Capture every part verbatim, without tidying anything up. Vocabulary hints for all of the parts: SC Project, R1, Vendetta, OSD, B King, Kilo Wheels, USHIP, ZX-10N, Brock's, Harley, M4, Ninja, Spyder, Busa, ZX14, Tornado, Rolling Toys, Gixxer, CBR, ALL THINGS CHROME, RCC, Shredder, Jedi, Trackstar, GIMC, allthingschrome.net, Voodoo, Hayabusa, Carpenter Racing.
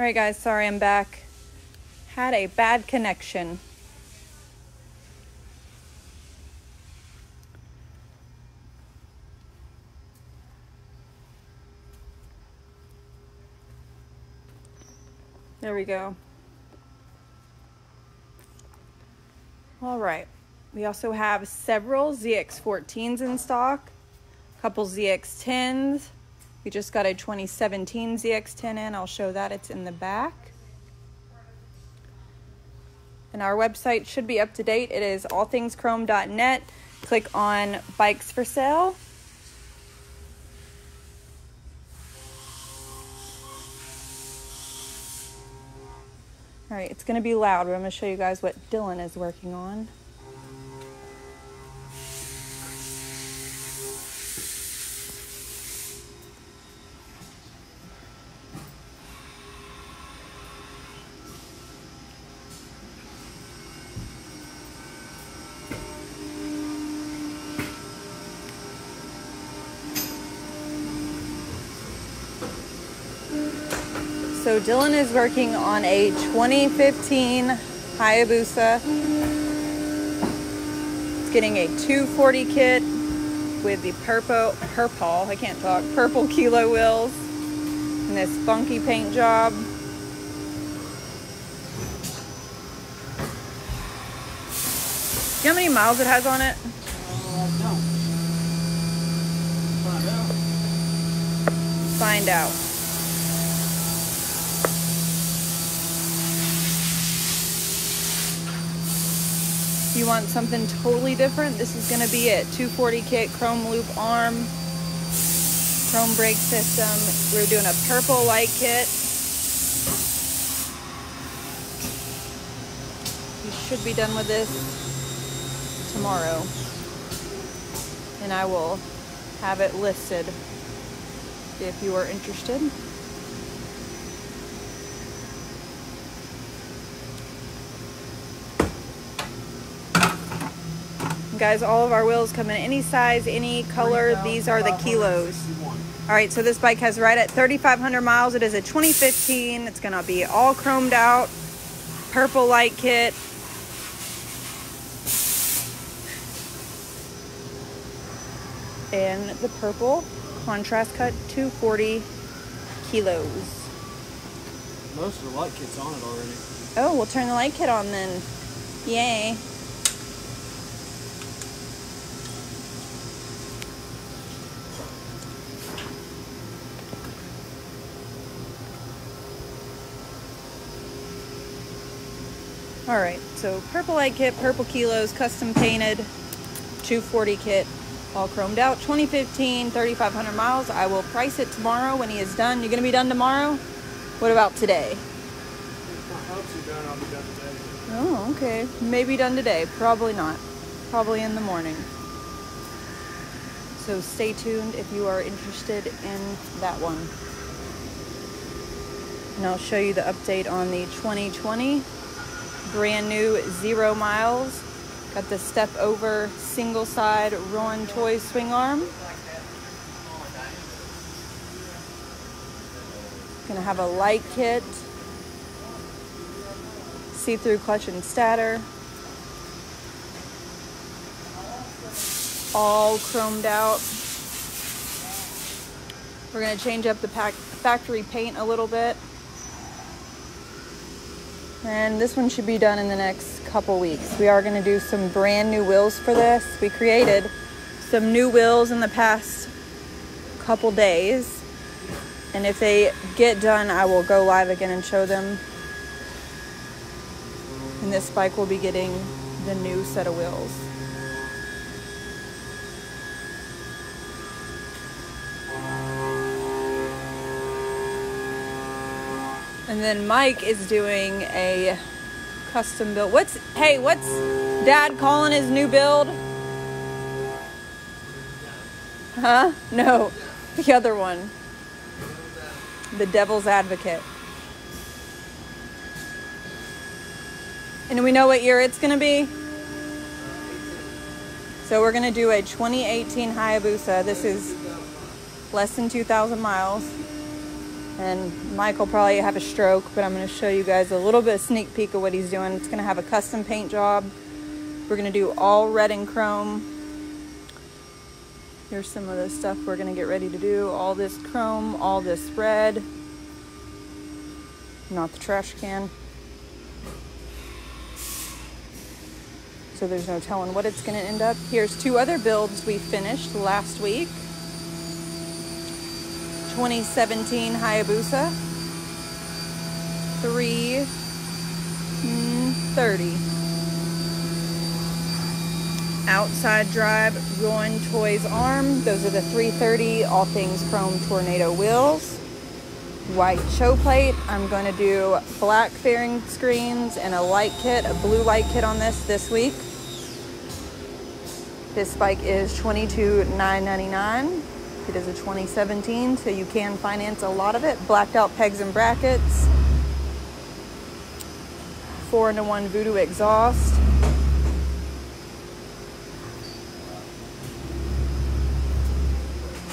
All right, guys, sorry I'm back. Had a bad connection. There we go. All right. We also have several Z X fourteens in stock, a couple Z X tens. We just got a twenty seventeen Z X ten N. I'll show that. It's in the back. And our website should be up to date. It is all things chrome dot net. Click on Bikes for Sale. All right, it's going to be loud, but I'm going to show you guys what Dylan is working on. So Dylan is working on a twenty fifteen Hayabusa. It's getting a two forty kit with the purple, purple, I can't talk, purple Kilo Wheels and this funky paint job. Do you know how many miles it has on it? Uh, no. Find out. Find out. If you want something totally different, this is going to be it. two forty kit, chrome loop arm, chrome brake system. We're doing a purple light kit. We should be done with this tomorrow. And I will have it listed if you are interested. Guys, all of our wheels come in any size, any color. These are the kilos. All right, so this bike has right at thirty-five hundred miles. It is a twenty fifteen. It's gonna be all chromed out, purple light kit. And the purple contrast cut two forty kilos. Most of the light kit's on it already. Oh, we'll turn the light kit on then. Yay. All right, so purple light kit, purple kilos, custom painted, two forty kit, all chromed out, twenty fifteen, thirty-five hundred miles. I will price it tomorrow when he is done. You're gonna be done tomorrow? What about today? I hope you're done. I'll be done today. Oh, okay. Maybe done today, probably not. Probably in the morning. So stay tuned if you are interested in that one. And I'll show you the update on the twenty twenty. Brand new, zero miles. Got the step over single side Rolling Toys swing arm. Gonna have a light kit, see-through clutch and stator. All chromed out. We're gonna change up the pack factory paint a little bit. And this one should be done in the next couple weeks. We are going to do some brand new wheels for this. We created some new wheels in the past couple days. And if they get done, I will go live again and show them. And this bike will be getting the new set of wheels. And then Mike is doing a custom build. What's, hey, what's Dad calling his new build? Huh? No, the other one. The Devil's Advocate. And we know what year it's gonna be? So we're gonna do a twenty eighteen Hayabusa. This is less than two thousand miles. and Michael probably have a stroke, but I'm going to show you guys a little bit of sneak peek of what he's doing. It's going to have a custom paint job. We're going to do all red and chrome. Here's some of the stuff we're going to get ready to do. All this chrome, all this red. Not the trash can. So there's no telling what it's going to end up. Here's two other builds we finished last week. twenty seventeen Hayabusa. three thirty. Outside drive, Rolling Toys arm. Those are the three thirty All Things Chrome Tornado wheels. White show plate. I'm going to do black fairing screens and a light kit, a blue light kit on this this week. This bike is twenty-two thousand nine hundred ninety-nine dollars. It is a twenty seventeen, so you can finance a lot of it. Blacked out pegs and brackets. Four into one Voodoo exhaust.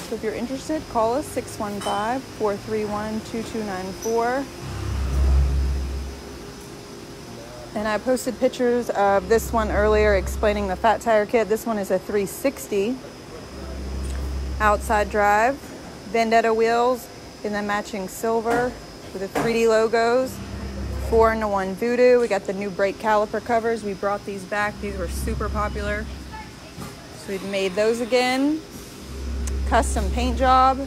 So if you're interested, call us six one five, four three one, two two nine four. And I posted pictures of this one earlier explaining the fat tire kit. This one is a three sixty outside drive, Vendetta wheels in the matching silver with the three D logos, four into one Voodoo. We got the new brake caliper covers. We brought these back. These were super popular. So we've made those again. Custom paint job,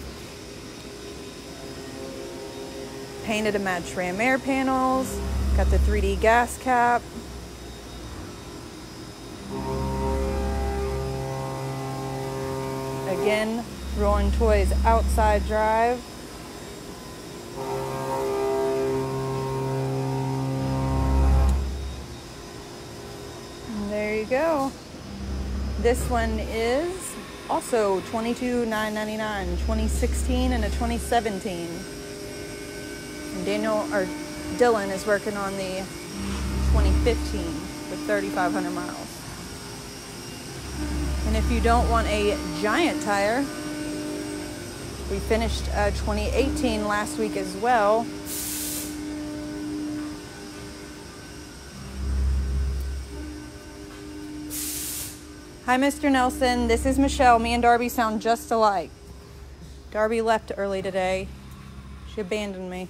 painted to match ram air panels, got the three D gas cap, again Rolling Toys outside drive, and there you go. This one is also twenty-two thousand nine hundred ninety-nine dollars, twenty sixteen and a twenty seventeen. And Daniel or Dylan is working on the twenty fifteen with thirty-five hundred miles. And if you don't want a giant tire, we finished uh, twenty eighteen last week as well. Hi, Mister Nelson. This is Michelle. Me and Darby sound just alike. Darby left early today. She abandoned me.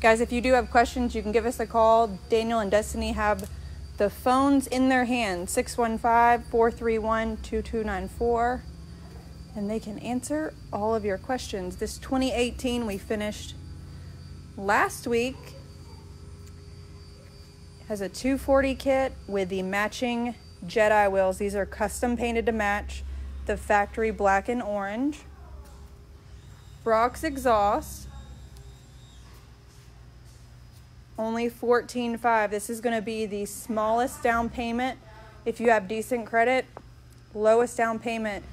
Guys, if you do have questions, you can give us a call. Daniel and Destiny have the phones in their hand, six one five, four three one, two two nine four, and they can answer all of your questions. This twenty eighteen we finished last week has a two forty kit with the matching Jedi wheels. These are custom painted to match the factory black and orange. Brock's exhaust. Only fourteen thousand five hundred dollars. This is going to be the smallest down payment if you have decent credit. Lowest down payment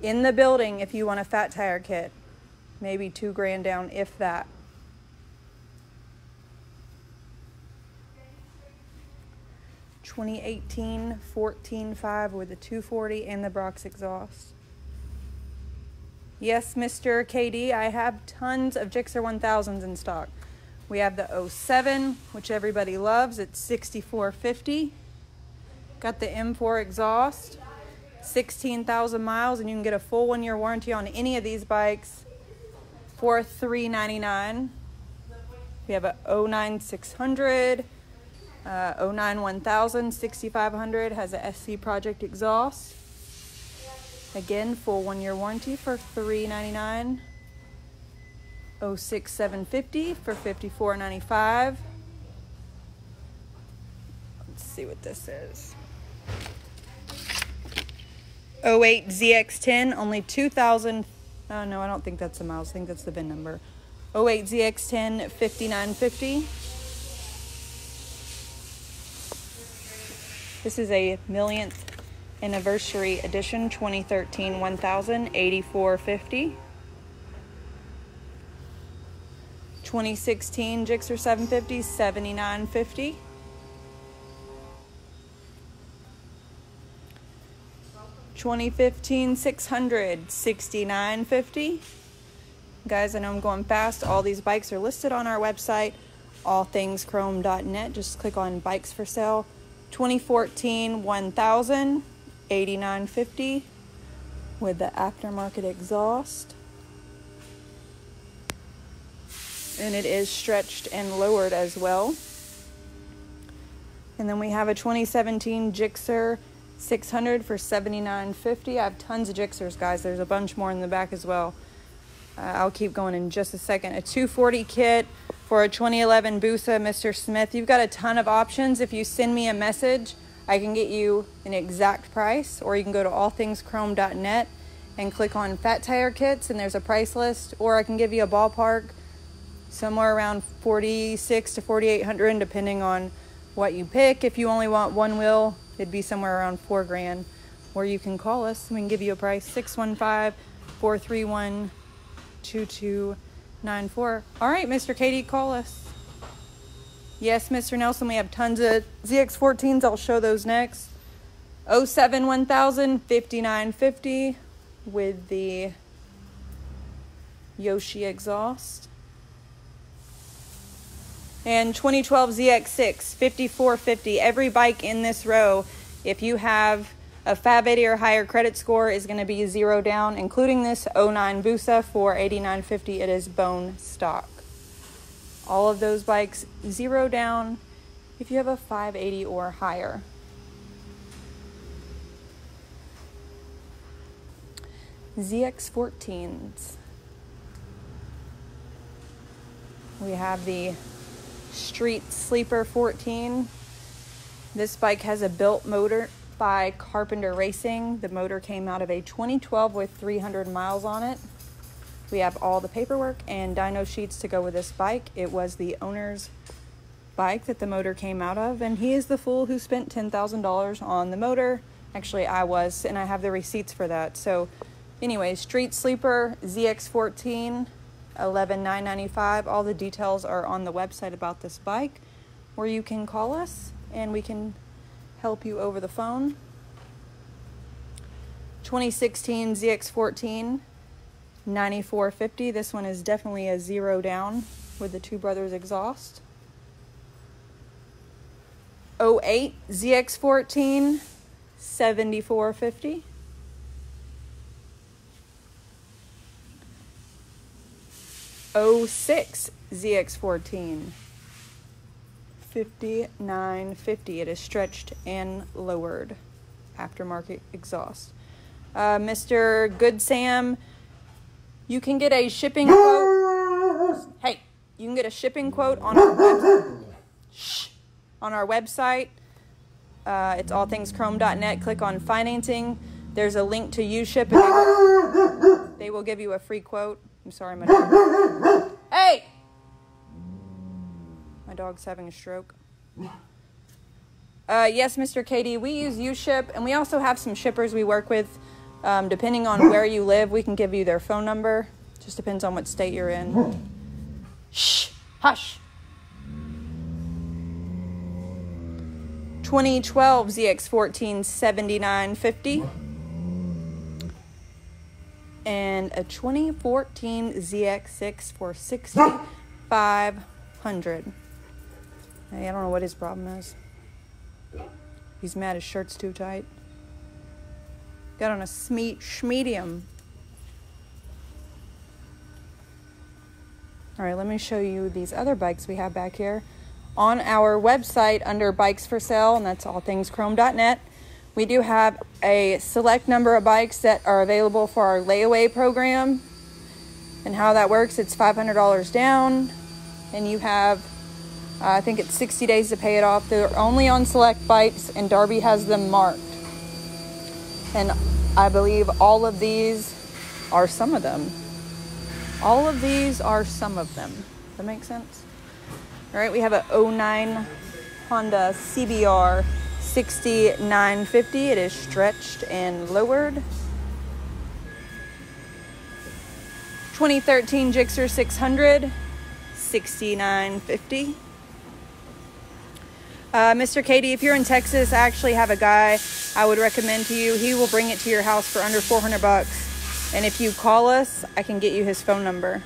in the building if you want a fat tire kit. Maybe two grand down, if that. twenty eighteen fourteen five with the two forty and the Brock's exhaust. Yes, Mister K D, I have tons of Gixxer one thousands in stock. We have the oh seven, which everybody loves. It's sixty-four fifty. Got the M four exhaust, sixteen thousand miles, and you can get a full one-year warranty on any of these bikes for three ninety-nine. We have a oh nine six hundred. Uh, oh nine one thousand, sixty-five hundred, has a S C Project exhaust. Again, full one-year warranty for three ninety-nine. oh six seven fifty for fifty-four ninety-five. Let's see what this is. oh eight Z X ten, only two thousand. Oh no, I don't think that's the miles. I think that's the V I N number. oh eight Z X ten, fifty-nine fifty. This is a millionth anniversary edition, twenty thirteen one thousand, eighty-four fifty. twenty sixteen Gixxer seven fifty, seventy-nine fifty. twenty fifteen six hundred, sixty-nine fifty. Guys, I know I'm going fast. All these bikes are listed on our website, all things chrome dot net. Just click on bikes for sale. twenty fourteen one thousand, eighty-nine fifty with the aftermarket exhaust. And it is stretched and lowered as well. And then we have a twenty seventeen Gixxer six hundred for seventy-nine fifty. I have tons of Gixxers, guys. There's a bunch more in the back as well. Uh, I'll keep going in just a second. A two forty kit for a twenty eleven Busa, Mister Smith. You've got a ton of options. If you send me a message, I can get you an exact price, or you can go to all things chrome dot net and click on fat tire kits, and there's a price list, or I can give you a ballpark somewhere around forty-six to forty-eight hundred, depending on what you pick. If you only want one wheel, it'd be somewhere around four grand. Or you can call us and we can give you a price. Six one five, four three one, two two nine four. All right, Mister Katie, call us. Yes, Mister Nelson, we have tons of Z X fourteens. I'll show those next. oh seven one thousand, fifty-nine fifty with the Yoshi exhaust. And twenty twelve Z X six, fifty-four fifty. Every bike in this row, if you have a five eighty or higher credit score, is going to be zero down, including this oh nine Busa for eighty-nine fifty. It is bone stock. All of those bikes zero down if you have a five eighty or higher. Z X fourteens. We have the Street Sleeper fourteen. This bike has a built motor by Carpenter Racing. The motor came out of a twenty twelve with three hundred miles on it. We have all the paperwork and dyno sheets to go with this bike. It was the owner's bike that the motor came out of, and he is the fool who spent ten thousand dollars on the motor. Actually, I was, and I have the receipts for that. So anyway, Street Sleeper Z X fourteen, eleven nine ninety-five. All the details are on the website about this bike, or you can call us and we can help you over the phone. twenty sixteen Z X fourteen, ninety-four fifty. This one is definitely a zero down with the Two Brothers exhaust. oh eight Z X fourteen, seventy-four fifty. oh six Z X fourteen, fifty-nine fifty. It is stretched and lowered, aftermarket exhaust. uh, Mister Good Sam, you can get a shipping quote. Hey, you can get a shipping quote on our website. Shh. On our website, uh, it's all things chrome dot net. Click on financing. There's a link to U ship. They, they will give you a free quote. I'm sorry, my dog. Hey! My dog's having a stroke. Uh, yes, Mister Katie, we use U ship, and we also have some shippers we work with. Um, depending on where you live, we can give you their phone number. Just depends on what state you're in. Shh! Hush! twenty twelve Z X fourteen, seventy-nine fifty. And a twenty fourteen Z X six for sixty-five hundred. Hey, I don't know what his problem is. He's mad his shirt's too tight. Got on a sme schmedium. All right, let me show you these other bikes we have back here. On our website under bikes for sale, and that's all things chrome dot net. We do have a select number of bikes that are available for our layaway program. And how that works, it's five hundred dollars down, and you have, uh, I think it's sixty days to pay it off. They're only on select bikes, and Darby has them marked. And I believe all of these are some of them. All of these are some of them. Does that make sense? All right, we have a oh nine Honda C B R. sixty-nine fifty. It is stretched and lowered. twenty thirteen Gixxer six hundred, sixty-nine fifty. Uh, Mister Katie, if you're in Texas, I actually have a guy I would recommend to you. He will bring it to your house for under four hundred bucks. And if you call us, I can get you his phone number.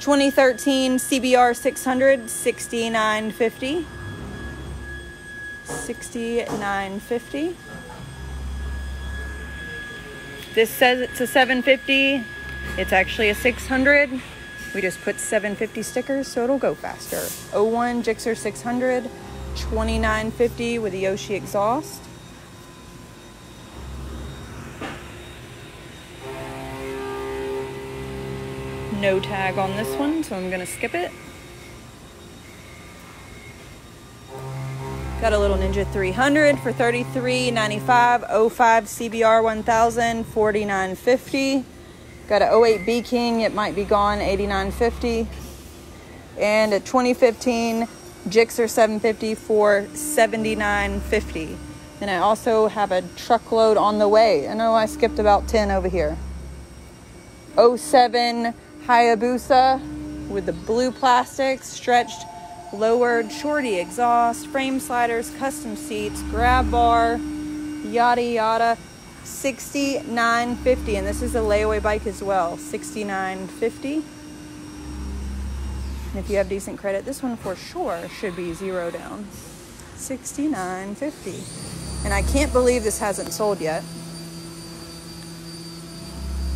twenty thirteen C B R six hundred, sixty-nine fifty. sixty-nine fifty. This says it's a seven fifty. It's actually a six hundred. We just put seven fifty stickers so it'll go faster. oh one Gixxer six hundred, twenty-nine fifty with a Yoshi exhaust. No tag on this one, so I'm gonna skip it. Got a little Ninja three hundred for thirty-three ninety-five. oh five C B R one thousand, forty-nine fifty. Got a oh eight B King, it might be gone, eighty-nine fifty. And a twenty fifteen Gixxer seven fifty for seventy-nine fifty. And I also have a truckload on the way. I know I skipped about ten over here. oh seven Hayabusa with the blue plastic, stretched, lowered, shorty exhaust, frame sliders, custom seats, grab bar, yada yada, sixty-nine fifty, and this is a layaway bike as well, sixty-nine fifty. And if you have decent credit, this one for sure should be zero down, sixty-nine fifty. And I can't believe this hasn't sold yet.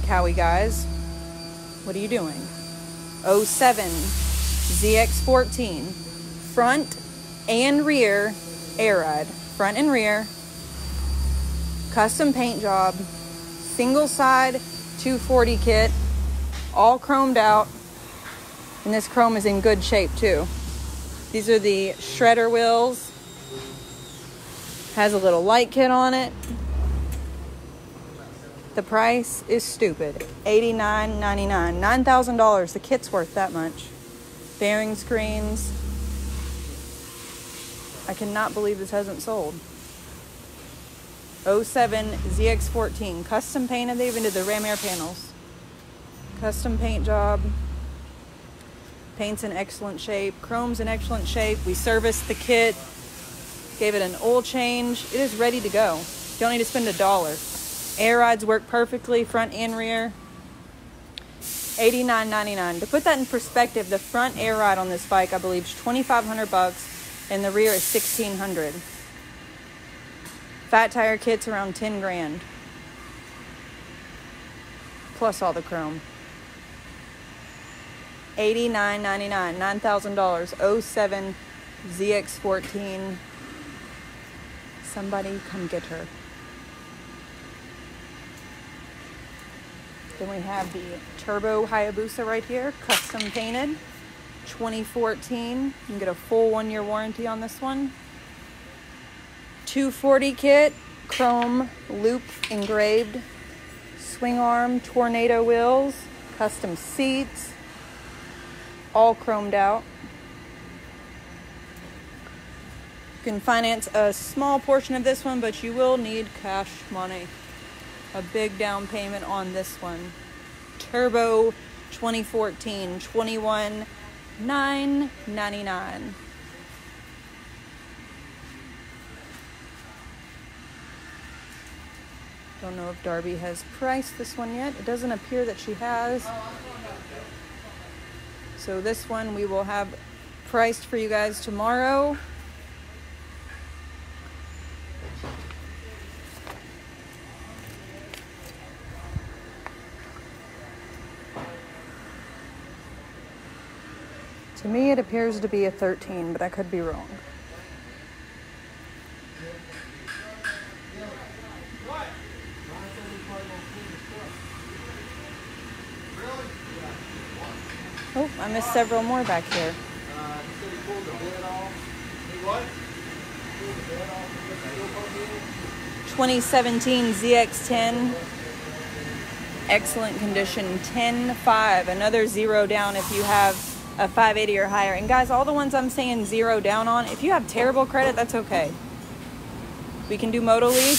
Cowie guys, what are you doing? oh seven Z X fourteen, front and rear air ride, front and rear, custom paint job, single side two forty kit, all chromed out, and this chrome is in good shape too. These are the Shredder wheels, has a little light kit on it. The price is stupid, eighty-nine ninety-nine, nine thousand dollars, the kit's worth that much. Bearing screens. I cannot believe this hasn't sold. oh seven Z X fourteen, custom painted, they even did the ram air panels. Custom paint job. Paint's in excellent shape, chrome's in excellent shape. We serviced the kit, gave it an oil change. It is ready to go. Don't need to spend a dollar. Air rides work perfectly, front and rear. eighty-nine ninety-nine. To put that in perspective, the front air ride on this bike, I believe, is twenty-five hundred bucks, and the rear is sixteen hundred. Fat tire kit's around ten grand, plus all the chrome. eighty-nine ninety-nine, nine thousand dollars. oh seven Z X fourteen. Somebody come get her. Then we have the Turbo Hayabusa right here, custom painted, twenty fourteen. You can get a full one-year warranty on this one. two forty kit, chrome loop engraved, swing arm, Tornado wheels, custom seats, all chromed out. You can finance a small portion of this one, but you will need cash money. A big down payment on this one. Turbo twenty fourteen, twenty-one nine ninety-nine. Don't know if Darby has priced this one yet. It doesn't appear that she has. So this one we will have priced for you guys tomorrow. To me, it appears to be a thirteen, but I could be wrong. Oh, I missed several more back here. twenty seventeen Z X ten. Excellent condition, ten five. Another zero down if you have a five eighty or higher. And guys, all the ones I'm saying zero down on, if you have terrible credit, that's okay. We can do Moto Lease.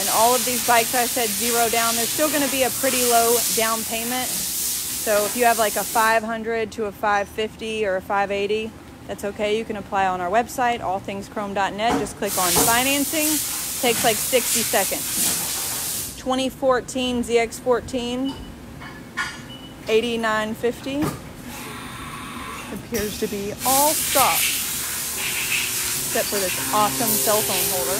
And all of these bikes I said zero down, they're still going to be a pretty low down payment. So if you have like a five hundred to a five fifty or a five eighty, that's okay. You can apply on our website, all things chrome dot net. Just click on financing. It takes like sixty seconds. twenty fourteen Z X fourteen. eighty-nine fifty. Appears to be all stock, except for this awesome cell phone holder.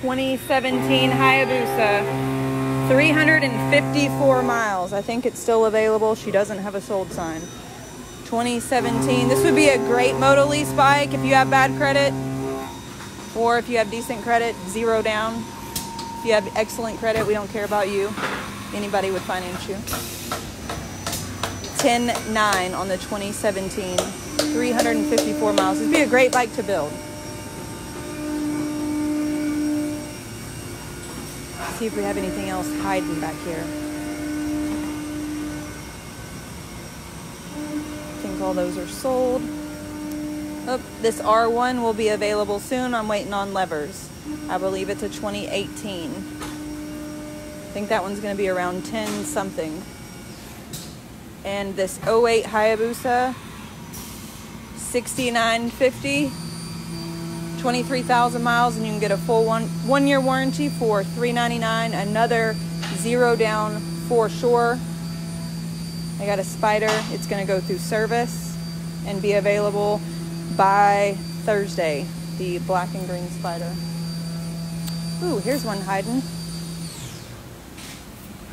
twenty seventeen Hayabusa, three hundred fifty-four miles. I think it's still available. She doesn't have a sold sign. twenty seventeen, this would be a great moto lease bike if you have bad credit, or if you have decent credit, zero down. If you have excellent credit, we don't care about you. Anybody would finance you. ten nine on the twenty seventeen, three hundred fifty-four miles. It'd be a great bike to build. Let's see if we have anything else hiding back here. I think all those are sold. Oh, this R one will be available soon. I'm waiting on levers. I believe it's a twenty eighteen. I think that one's going to be around ten something. And this oh eight Hayabusa, sixty-nine fifty, twenty-three thousand miles, and you can get a full one one year warranty for three ninety-nine. Another zero down for sure. I got a Spyder. It's going to go through service and be available by Thursday. The black and green Spyder. Ooh, here's one hiding.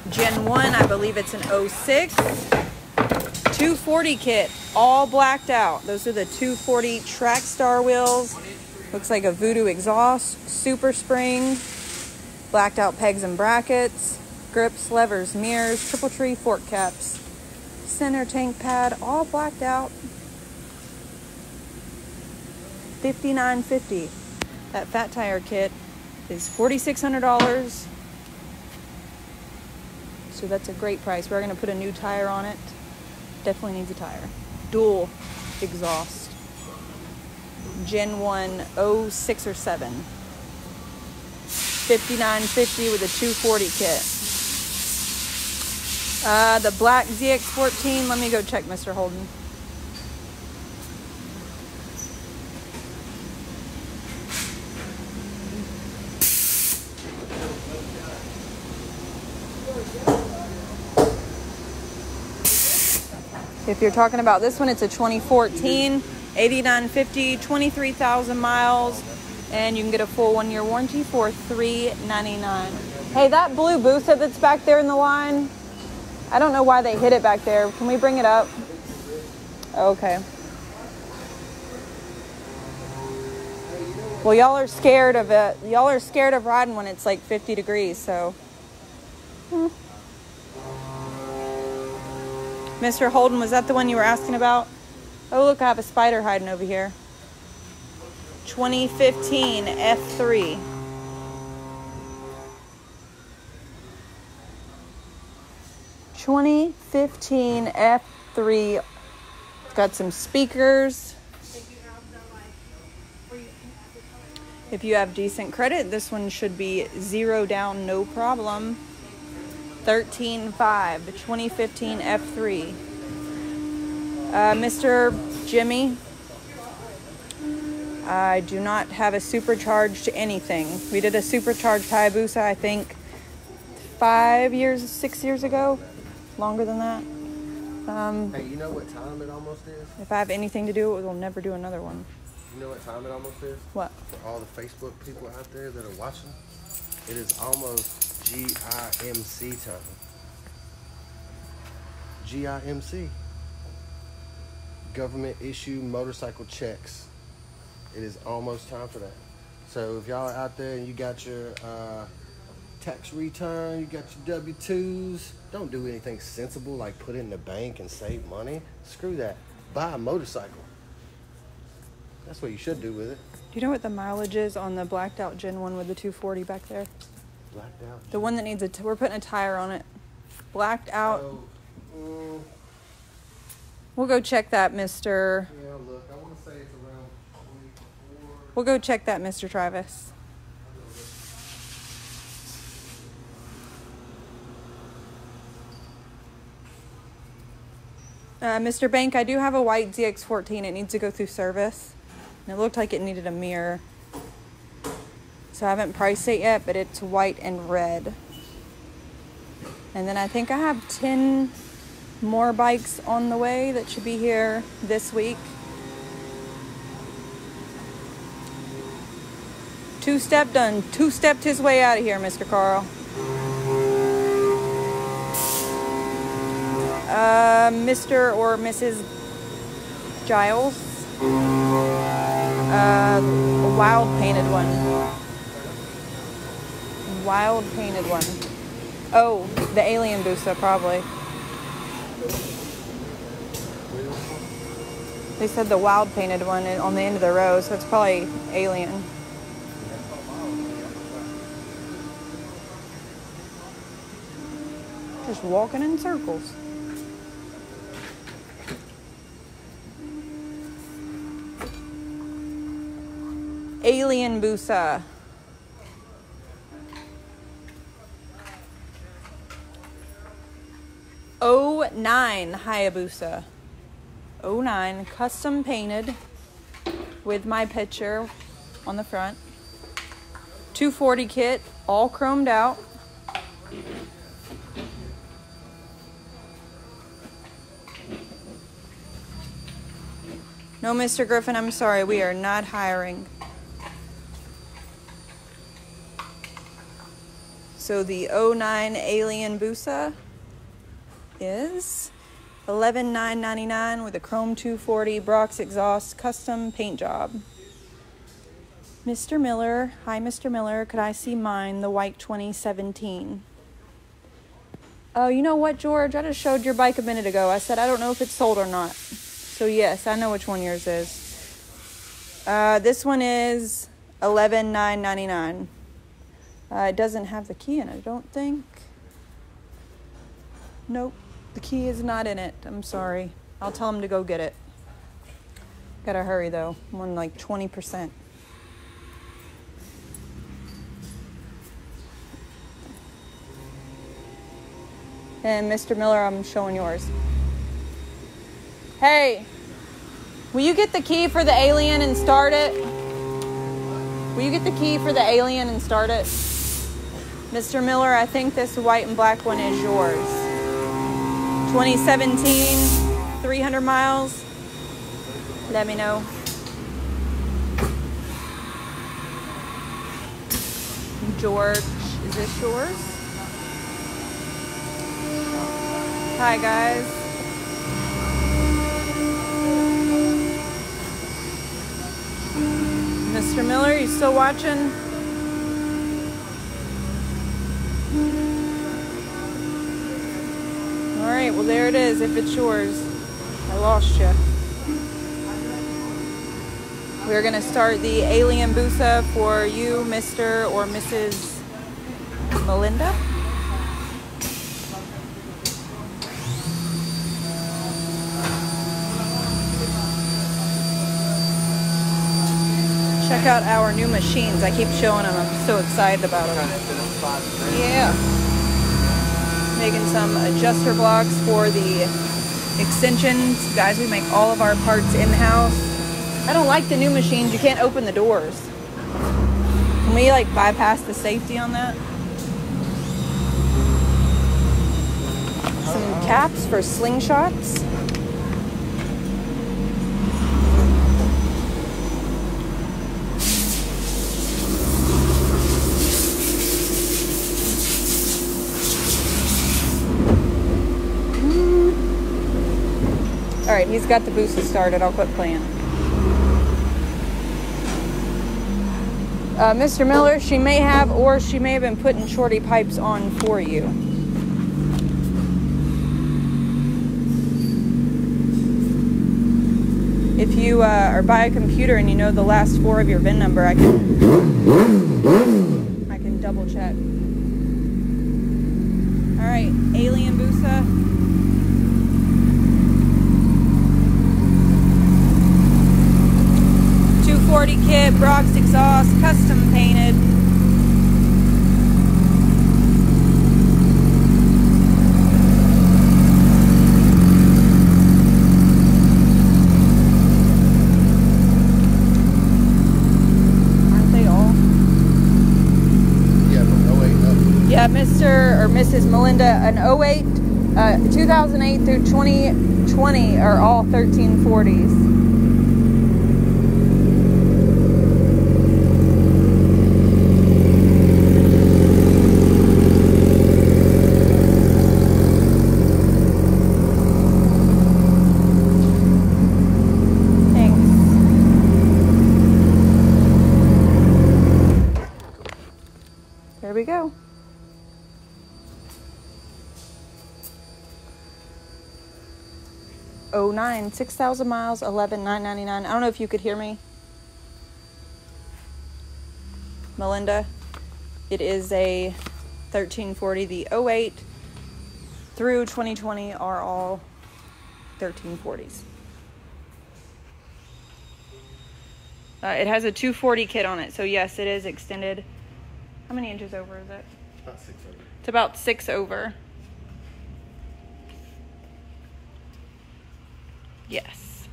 Gen one, I believe it's an oh six. two forty kit, all blacked out. Those are the two forty Trackstar wheels. Looks like a Voodoo exhaust, super spring, blacked out pegs and brackets, grips, levers, mirrors, triple tree fork caps, center tank pad, all blacked out. fifty-nine fifty. That fat tire kit is forty-six hundred dollars. So that's a great price. We're going to put a new tire on it. Definitely needs a tire. Dual exhaust. Gen one oh six or seven. fifty-nine fifty with a two forty kit. Uh, the black Z X fourteen. Let me go check, Mister Holden. If you're talking about this one, it's a twenty fourteen, eighty-nine fifty, twenty-three thousand miles, and you can get a full one-year warranty for three ninety-nine. Hey, that blue Busa that's back there in the line, I don't know why they hid it back there. Can we bring it up? Okay. Well, y'all are scared of it. Y'all are scared of riding when it's like fifty degrees, so. Hmm. Mister Holden, was that the one you were asking about? Oh, look, I have a Spyder hiding over here. twenty fifteen F three. twenty fifteen F three. It's got some speakers. If you have decent credit, this one should be zero down, no problem. thirteen five, twenty fifteen F three. Uh, Mister Jimmy, I do not have a supercharged anything. We did a supercharged Hayabusa, I think, five years, six years ago, longer than that. Um, hey, you know what time it almost is? If I have anything to do, we'll never do another one. You know what time it almost is? What? For all the Facebook people out there that are watching, it is almost G I M C time. G I M C. Government issue motorcycle checks. It is almost time for that. So if y'all are out there and you got your uh, tax return, you got your W twos, don't do anything sensible like put it in the bank and save money. Screw that. Buy a motorcycle. That's what you should do with it. Do you know what the mileage is on the blacked out Gen one with the two forty back there? Blacked out. The one that needs a, t we're putting a tire on it. Blacked out. Oh, mm. We'll go check that, Mister Yeah, look, I want to say it's around twenty-four. We'll go check that, Mister Travis. Uh, Mister Bank, I do have a white Z X fourteen. It needs to go through service. And it looked like it needed a mirror. So I haven't priced it yet, but it's white and red. And then I think I have ten more bikes on the way that should be here this week. Two-step done. Two-stepped his way out of here, Mister Carl. Uh, Mister or Missus Giles. Uh, a wild painted one. Wild painted one. Oh, the alien Busa, probably. They said the wild painted one on the end of the row, so it's probably alien. Just walking in circles. Alien Busa. oh nine Hayabusa. oh nine custom painted with my picture on the front. two forty kit, all chromed out. No, Mister Griffin, I'm sorry, we are not hiring. So the oh nine Alien Busa is eleven thousand nine hundred ninety-nine dollars with a chrome two forty Brock's exhaust custom paint job. Mister Miller, hi Mister Miller, could I see mine, the white twenty seventeen? Oh, you know what, George? I just showed your bike a minute ago. I said I don't know if it's sold or not. So yes, I know which one yours is. Uh, this one is eleven thousand nine hundred ninety-nine dollars. Uh, it doesn't have the key in it, I don't think. Nope, the key is not in it. I'm sorry. I'll tell him to go get it. Gotta hurry though. I'm on like twenty percent. And Mister Miller, I'm showing yours. Hey, will you get the key for the alien and start it? Will you get the key for the alien and start it? Mister Miller, I think this white and black one is yours. twenty seventeen, three hundred miles. Let me know. George, is this yours? Hi, guys. Mister Miller, you still watching? All right, well, there it is, if it's yours. I lost you. We're going to start the Alien Busa for you, Mister or Missus Melinda. Check out our new machines. I keep showing them. I'm so excited about them. Yeah. Making some adjuster blocks for the extensions. Guys, we make all of our parts in-house. I don't like the new machines. You can't open the doors. Can we, like, bypass the safety on that? Some caps for slingshots. All right, he's got the Busa started. I'll quit playing. Uh, Mister Miller, she may have, or she may have been putting shorty pipes on for you. If you uh, are by a computer and you know the last four of your V I N number, I can, I can double check. All right, Alien Busa. forty kit, Brock's exhaust, custom painted. Aren't they all? uh, Mister or Missus Melinda an oh eight, uh, two thousand eight through twenty twenty are all thirteen forties. We go. Oh nine, six thousand miles, eleven nine ninety nine. I don't know if you could hear me, Melinda. It is a thirteen forty. The oh eight through twenty twenty are all thirteen forties. Uh, it has a two forty kit on it, so yes, it is extended. How many inches over is it? About six over. It's about six over. Yes.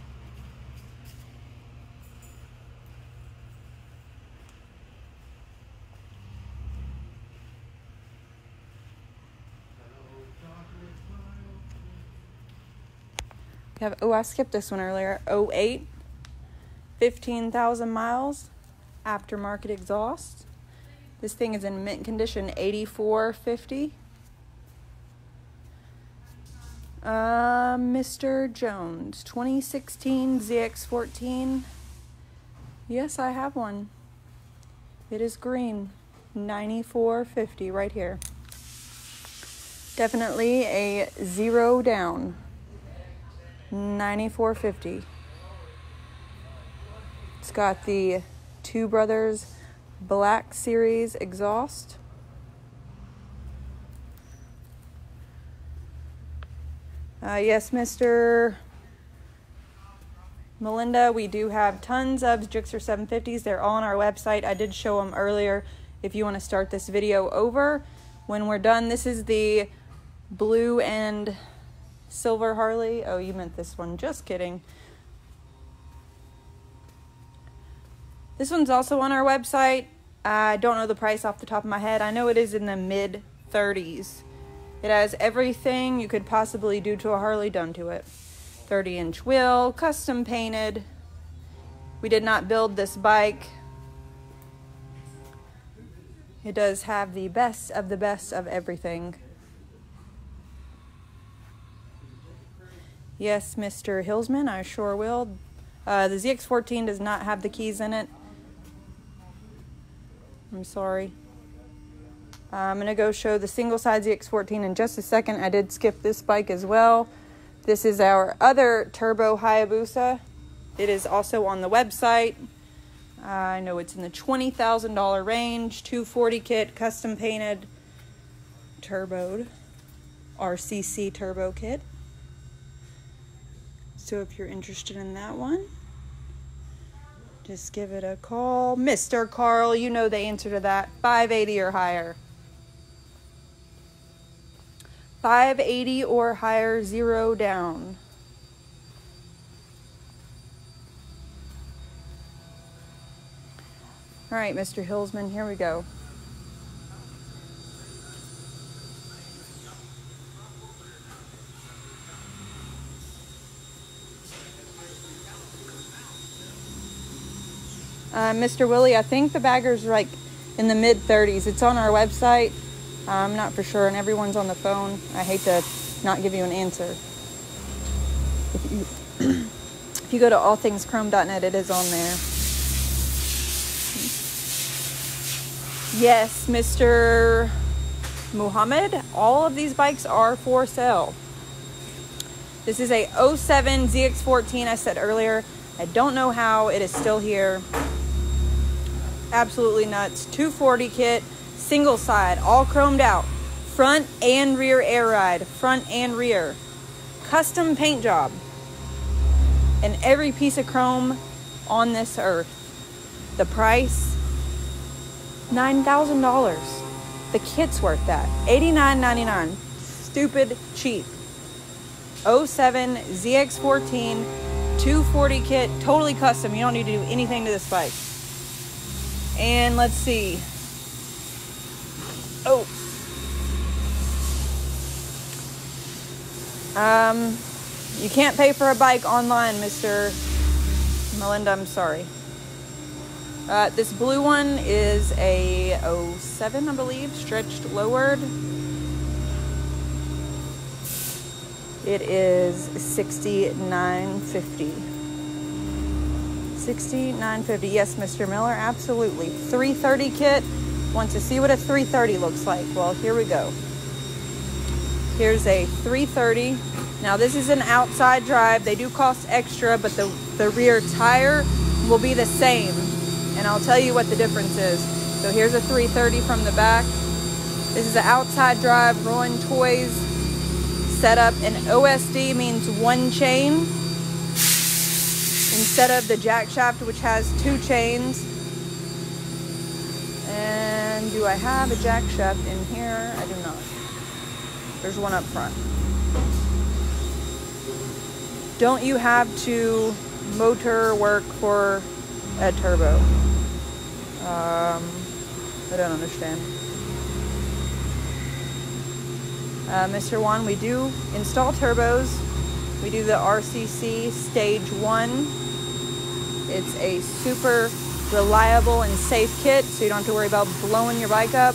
We have, oh, I skipped this one earlier. oh eight, fifteen thousand miles, aftermarket exhaust. This thing is in mint condition, eighty-four fifty. Uh, Mister Jones, twenty sixteen Z X fourteen. Yes, I have one. It is green, ninety-four fifty right here. Definitely a zero down, ninety-four fifty. It's got the Two Brothers Black Series exhaust. Uh, yes, Mister Melinda, we do have tons of Gixxer seven fifties. They're all on our website. I did show them earlier if you want to start this video over. When we're done, this is the blue and silver Harley. Oh, you meant this one. Just kidding. This one's also on our website. I don't know the price off the top of my head. I know it is in the mid thirties. It has everything you could possibly do to a Harley done to it. thirty inch wheel, custom painted. We did not build this bike. It does have the best of the best of everything. Yes, Mister Hillsman, I sure will. Uh, the Z X fourteen does not have the keys in it. I'm sorry. Uh, I'm going to go show the single side Z X fourteen in just a second. I did skip this bike as well. This is our other turbo Hayabusa. It is also on the website. Uh, I know it's in the twenty thousand dollar range. two forty kit, custom painted, turboed, R C C turbo kit. So if you're interested in that one, just give it a call. Mister Carl, you know the answer to that. five eighty or higher. five eighty or higher, zero down. All right, Mister Hillsman, here we go. Uh, Mister Willie, I think the bagger's like in the mid thirties. It's on our website. I'm not for sure, and everyone's on the phone. I hate to not give you an answer. If you, if you go to all things chrome dot net, it is on there. Yes, Mister Muhammad, all of these bikes are for sale. This is a oh seven Z X fourteen, I said earlier. I don't know how it is still here. Absolutely nuts. two forty kit, single side, all chromed out, front and rear air ride, front and rear, custom paint job, and every piece of chrome on this earth. The price, nine thousand dollars. The kit's worth that, eighty-nine ninety-nine. Stupid cheap. oh seven Z X fourteen, two forty kit, totally custom. You don't need to do anything to this bike. And let's see. Oh, Um, you can't pay for a bike online, Mister Melinda, I'm sorry. Uh, this blue one is a oh seven, I believe, stretched lowered. It is sixty-nine fifty. sixty-nine fifty. Yes, Mister Miller, absolutely. three thirty kit. Want to see what a three thirty looks like? Well, here we go. Here's a three thirty. Now, this is an outside drive. They do cost extra, but the, the rear tire will be the same. And I'll tell you what the difference is. So here's a three thirty from the back. This is an outside drive, Rolling Toys setup. And O S D means one chain, instead of the jack shaft, which has two chains. And do I have a jack shaft in here? I do not. There's one up front. Don't you have to motor work for a turbo? Um, I don't understand. Uh, Mister Juan, we do install turbos. We do the R C C stage one. It's a super reliable and safe kit, so you don't have to worry about blowing your bike up.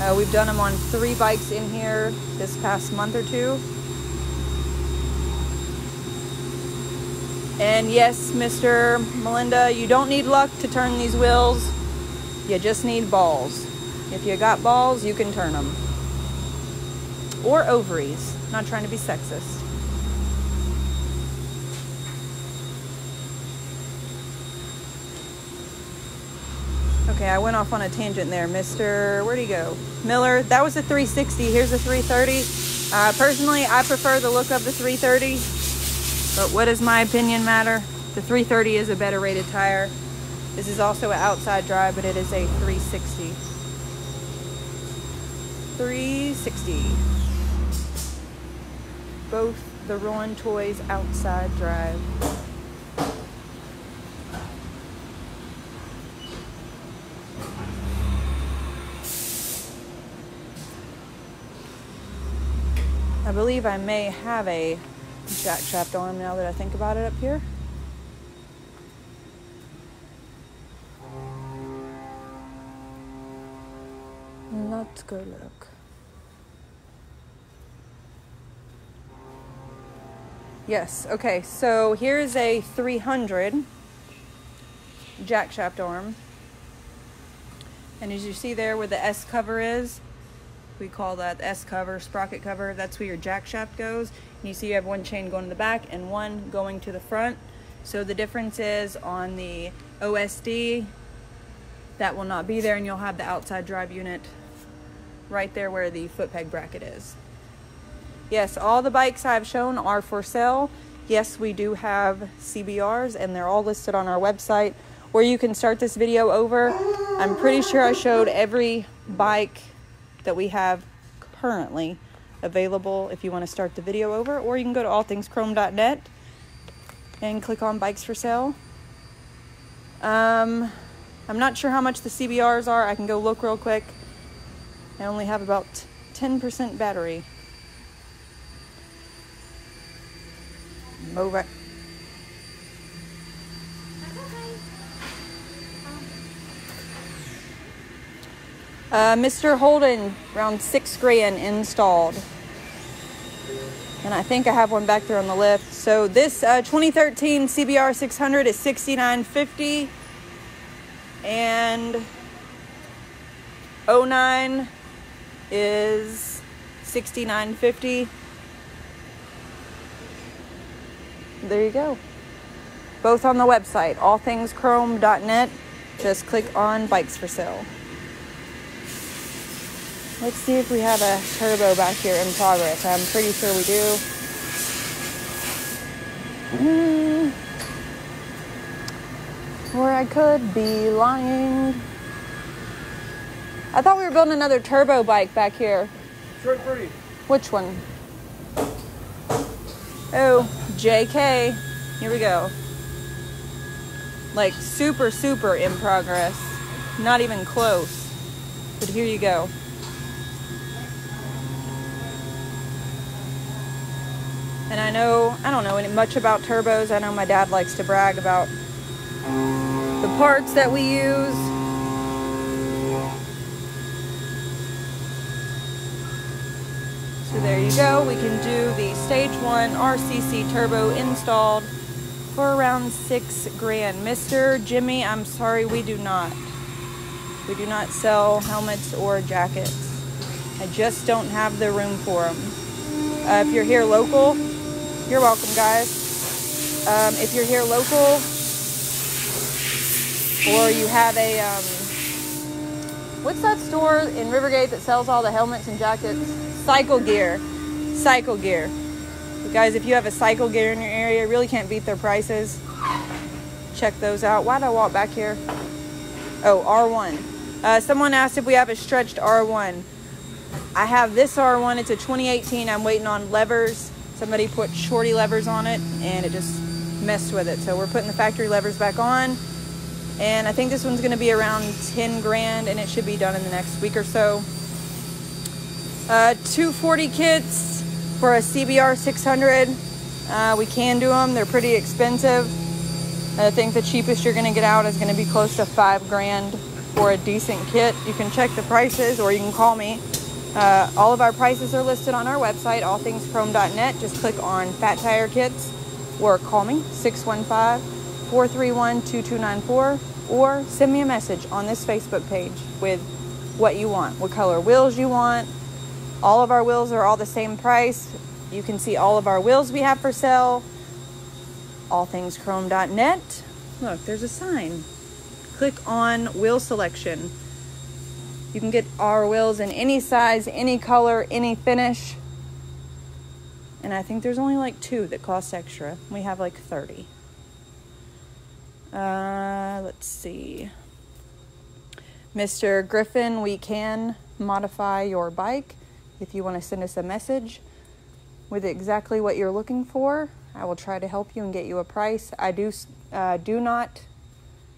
Uh, we've done them on three bikes in here this past month or two. And yes, Mister Melinda, you don't need luck to turn these wheels. You just need balls. If you got balls, you can turn them. Or ovaries. Not trying to be sexist. Okay, I went off on a tangent there. Mister, where'd he go? Miller, that was a three sixty. Here's a three thirty. Uh, personally, I prefer the look of the three thirty. But what does my opinion matter? The three thirty is a better rated tire. This is also an outside drive, but it is a three sixty. three sixty. Both the Rolling Toys outside drive. I believe I may have a jack shaft arm now that I think about it up here. Let's go look. Yes, okay, so here's a three hundred jack shaft arm. And as you see there where the S cover is, we call that S cover, sprocket cover. That's where your jack shaft goes. And you see you have one chain going to the back and one going to the front. So the difference is on the O S D, that will not be there, and you'll have the outside drive unit right there where the foot peg bracket is. Yes, all the bikes I've shown are for sale. Yes, we do have C B Rs, and they're all listed on our website, or you can start this video over. I'm pretty sure I showed every bike that we have currently available if you want to start the video over, or you can go to all things chrome dot net and click on bikes for sale. Um, I'm not sure how much the C B Rs are. I can go look real quick. I only have about ten percent battery. Move it. Uh, Mister Holden, around six grand installed. And I think I have one back there on the lift. So this uh, twenty thirteen C B R six hundred is sixty-nine fifty, and oh nine is sixty-nine fifty. There you go. Both on the website, all things chrome dot net. Just click on bikes for sale. Let's see if we have a turbo back here in progress. I'm pretty sure we do. Mm. Or I could be lying. I thought we were building another turbo bike back here. Short three. Which one? Oh, J K. Here we go. Like super, super in progress. Not even close. But here you go. And I know, I don't know any much about turbos. I know my dad likes to brag about the parts that we use. So there you go. We can do the stage one R C C turbo installed for around six grand. Mister Jimmy, I'm sorry, we do not. We do not sell helmets or jackets. I just don't have the room for them. Uh, if you're here local, you're welcome, guys. Um, if you're here local, or you have a, um, what's that store in Rivergate that sells all the helmets and jackets? Cycle Gear. Cycle Gear. But guys, if you have a Cycle Gear in your area, you really can't beat their prices. Check those out. Why did I walk back here? Oh, R one. Uh, someone asked if we have a stretched R one. I have this R one. It's a twenty eighteen. I'm waiting on levers. Somebody put shorty levers on it, and it just messed with it. So we're putting the factory levers back on. And I think this one's going to be around ten grand, and it should be done in the next week or so. Uh, two forty kits for a C B R six hundred. Uh, we can do them. They're pretty expensive. I think the cheapest you're going to get out is going to be close to five grand for a decent kit. You can check the prices, or you can call me. Uh, all of our prices are listed on our website, all things chrome dot net. Just click on Fat Tire Kits or call me, six one five, four three one, two two nine four, or send me a message on this Facebook page with what you want, what color wheels you want. All of our wheels are all the same price. You can see all of our wheels we have for sale, all things chrome dot net. Look, there's a sign. Click on wheel selection. You can get our wheels in any size, any color, any finish. And I think there's only like two that cost extra. We have like thirty. Uh, let's see. Mister Griffin, we can modify your bike. If you want to send us a message with exactly what you're looking for, I will try to help you and get you a price. I do, uh, do not,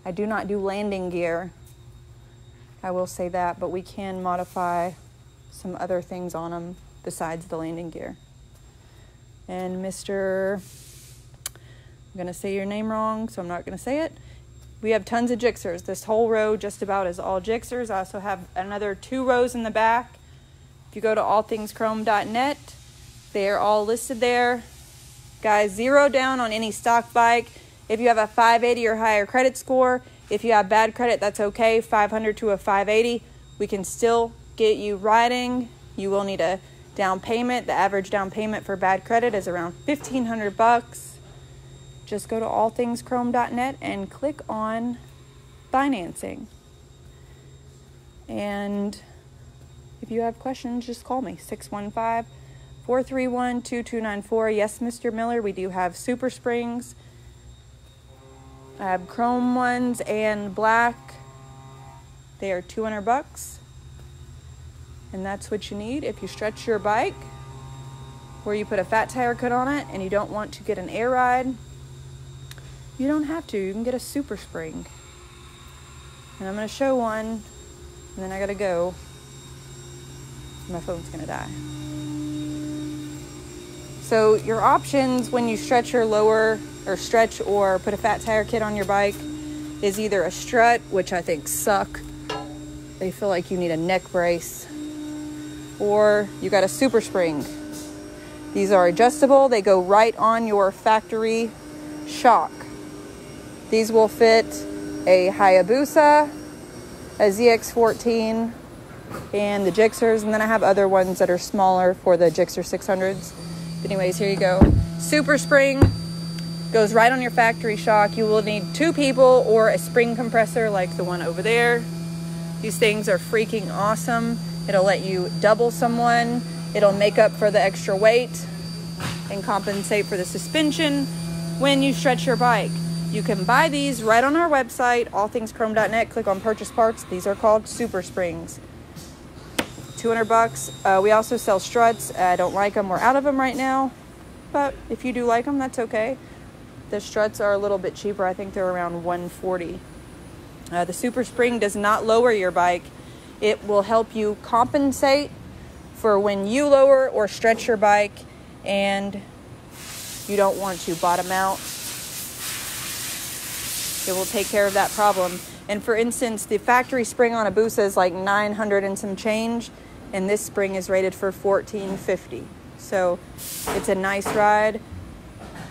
I do not do landing gear. I will say that, but we can modify some other things on them besides the landing gear. And Mister, I'm going to say your name wrong, so I'm not going to say it. We have tons of Gixxers. This whole row just about is all Gixxers. I also have another two rows in the back. If you go to all things chrome dot net, they are all listed there. Guys, zero down on any stock bike. If you have a five eighty or higher credit score, if you have bad credit, that's okay. five hundred to a five eighty, we can still get you riding. You will need a down payment. The average down payment for bad credit is around fifteen hundred bucks. Just go to all things chrome dot net and click on financing. And if you have questions, just call me, six one five, four three one, two two nine four. Yes, Mister Miller, we do have Super Springs. I have chrome ones and black. They are two hundred bucks, and that's what you need. If you stretch your bike, where you put a fat tire cut on it, and you don't want to get an air ride, you don't have to. You can get a Super Spring, and I'm gonna show one, and then I gotta go. My phone's gonna die. So your options when you stretch your lower, or stretch or put a fat tire kit on your bike, is either a strut, which I think suck. They feel like you need a neck brace. Or you got a Super Spring. These are adjustable. They go right on your factory shock. These will fit a Hayabusa, a Z X fourteen, and the Gixxers. And then I have other ones that are smaller for the Gixxer six hundreds. But anyways, here you go. Super Spring. Goes right on your factory shock. You will need two people or a spring compressor like the one over there. These things are freaking awesome. It'll let you double someone. It'll make up for the extra weight and compensate for the suspension when you stretch your bike. You can buy these right on our website, all things chrome dot net. Click on purchase parts. These are called Super Springs. two hundred bucks. Uh, we also sell struts. I don't like them. We're out of them right now. But if you do like them, that's okay. The struts are a little bit cheaper. I think they're around one forty. Uh, the Super Spring does not lower your bike. It will help you compensate for when you lower or stretch your bike, and you don't want to bottom out. It will take care of that problem. And for instance, the factory spring on Hayabusa is like nine hundred and some change, and this spring is rated for fourteen fifty. So it's a nice ride,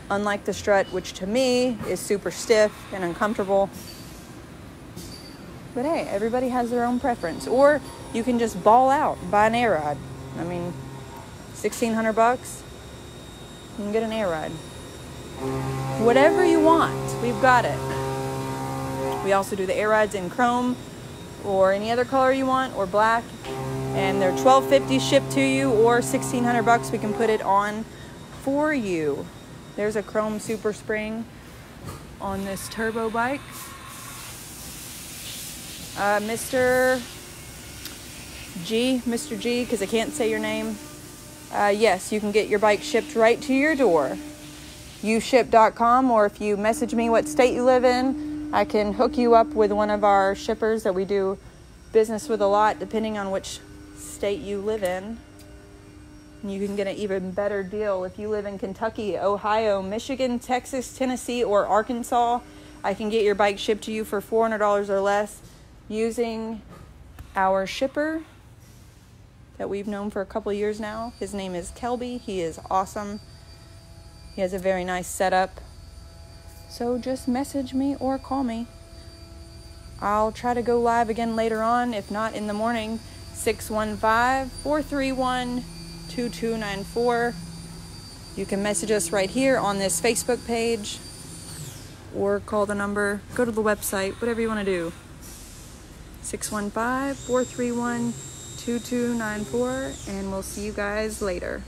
unlike the strut, which to me is super stiff and uncomfortable. But hey, everybody has their own preference. Or you can just ball out and buy an air ride. I mean, sixteen hundred bucks, you can get an air ride. Whatever you want, we've got it. We also do the air rides in chrome or any other color you want, or black, and they're twelve fifty shipped to you, or sixteen hundred bucks we can put it on for you. There's a chrome super spring on this turbo bike. Uh, Mister G, Mister G, because I can't say your name. Uh, yes, you can get your bike shipped right to your door. U ship dot com, or if you message me what state you live in, I can hook you up with one of our shippers that we do business with a lot, depending on which state you live in. And you can get an even better deal if you live in Kentucky, Ohio, Michigan, Texas, Tennessee, or Arkansas. I can get your bike shipped to you for four hundred dollars or less using our shipper that we've known for a couple years now. His name is Kelby. He is awesome. He has a very nice setup. So just message me or call me. I'll try to go live again later on, if not in the morning. six one five, four three one, two two nine four. You can message us right here on this Facebook page, or call the number, go to the website, whatever you want to do. six one five, four three one, two two nine four, and we'll see you guys later.